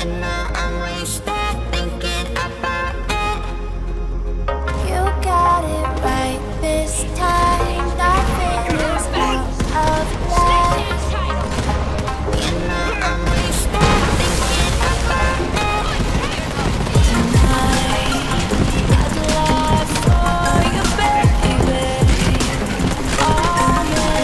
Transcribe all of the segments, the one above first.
and now I'm wasted thinking about it. You got it right this time. Nothing is out of life. And now I'm wasted thinking about it. Tonight I'd love for you, baby. Honestly.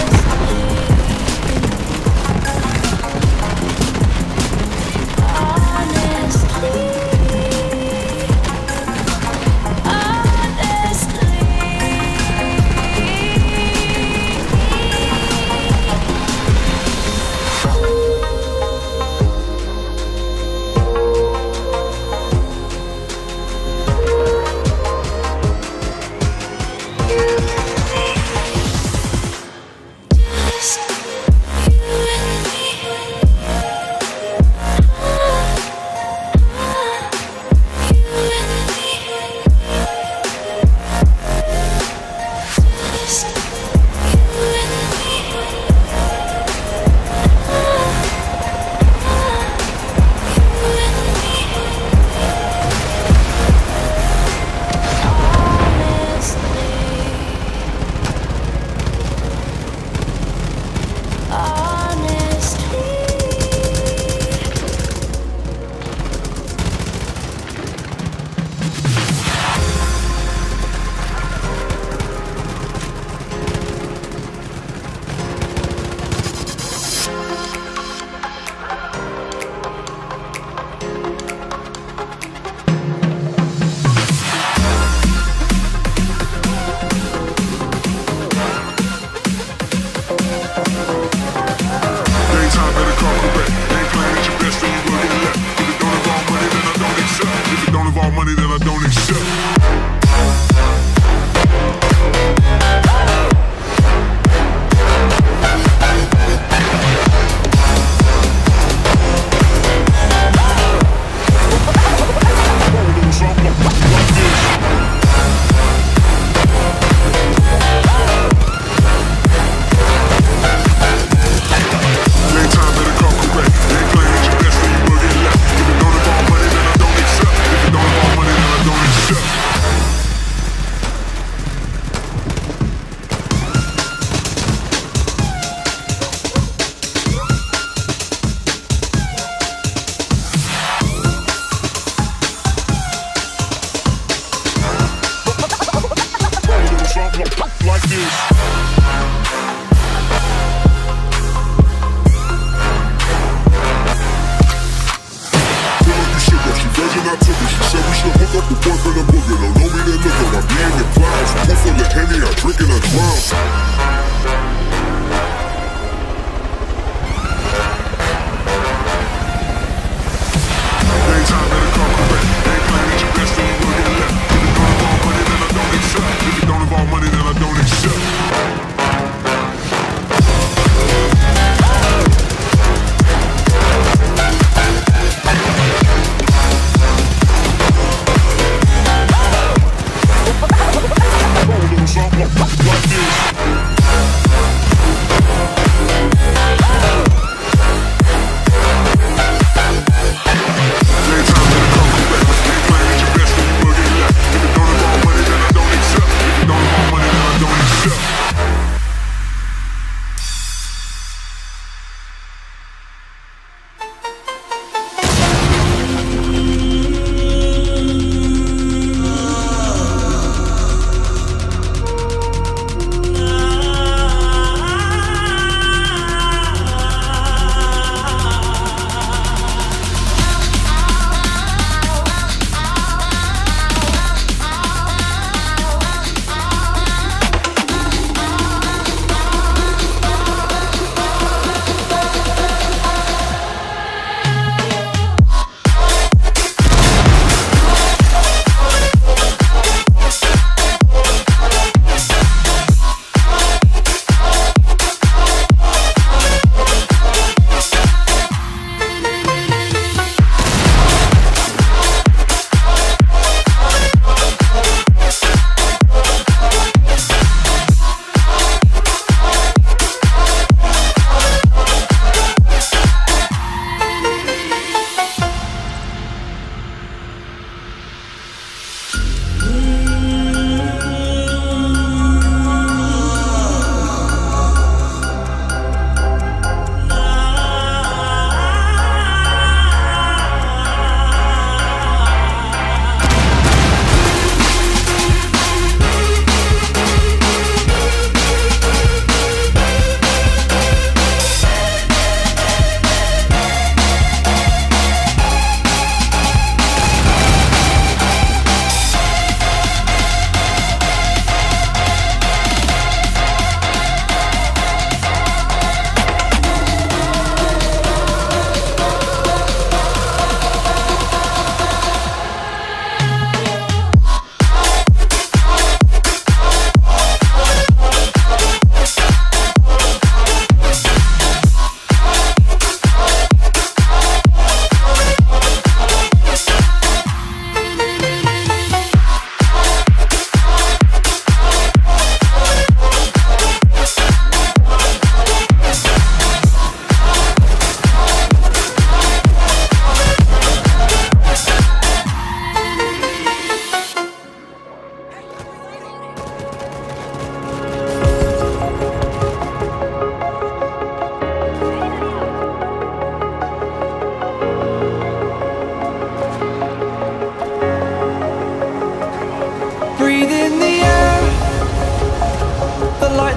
Like this.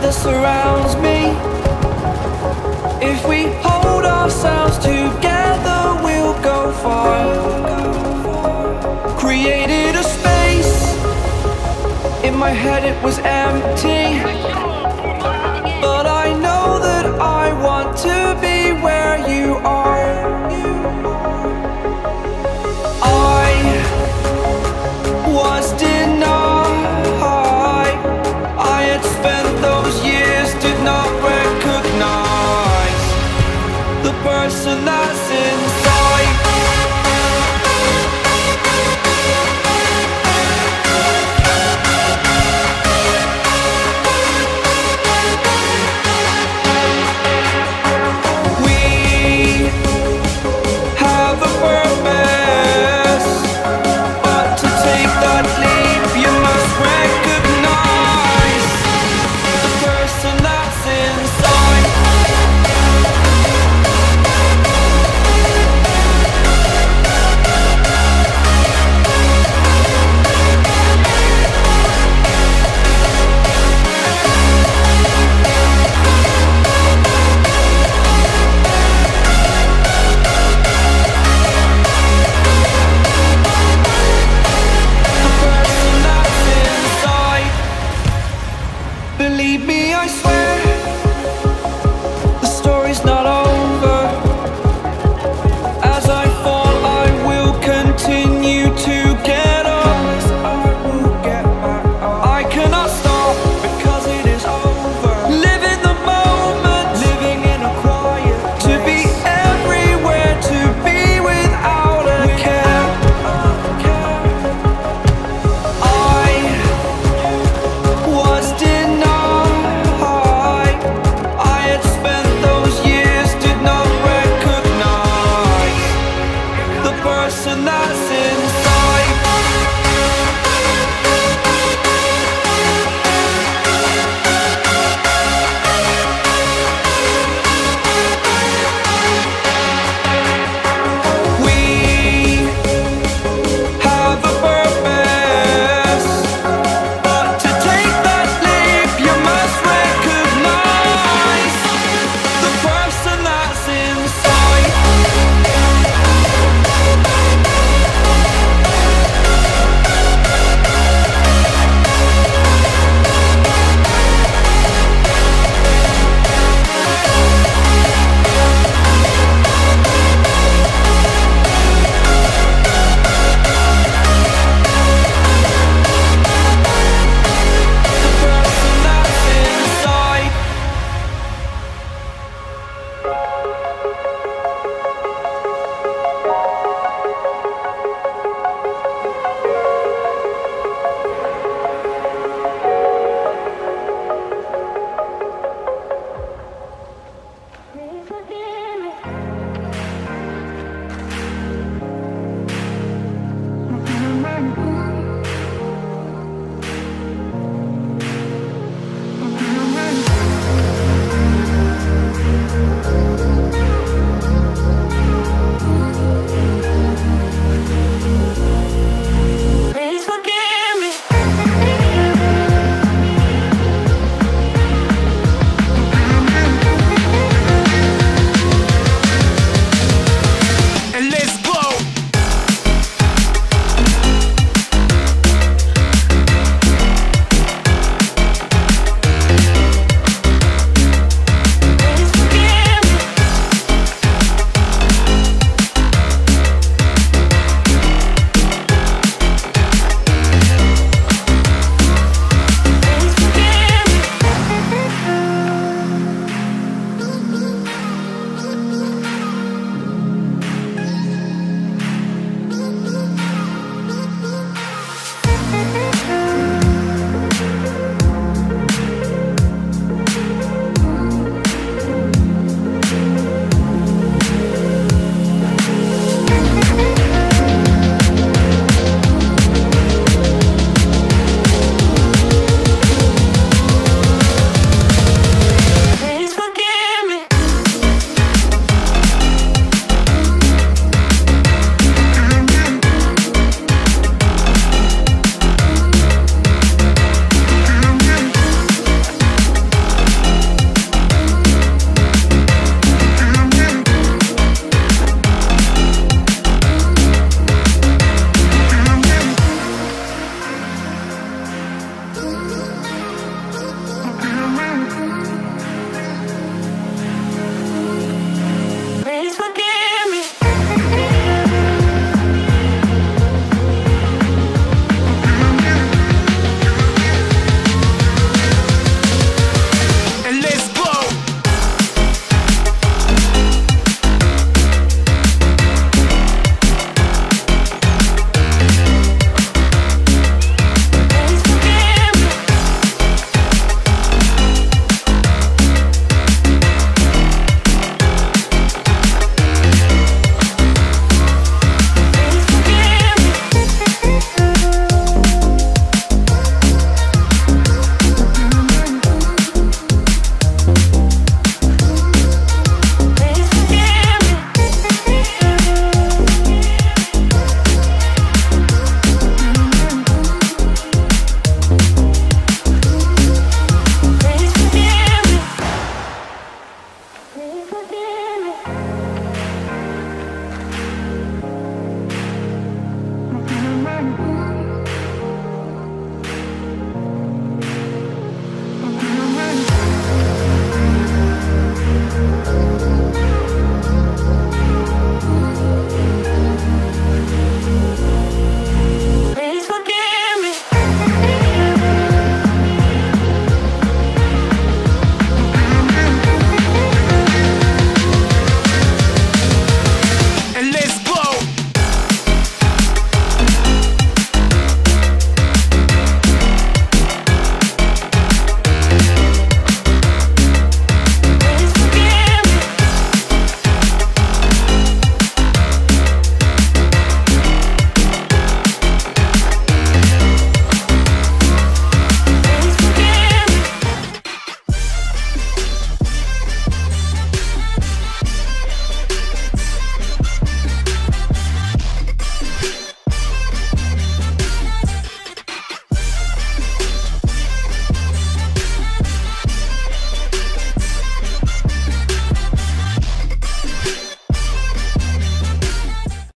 that surrounds me. If we hold ourselves together, we'll go far. Created a space. In my head it was empty, but I know that I want to be where you are. I was denied. I had spent those years, did not recognize the person that's inside. That's inside.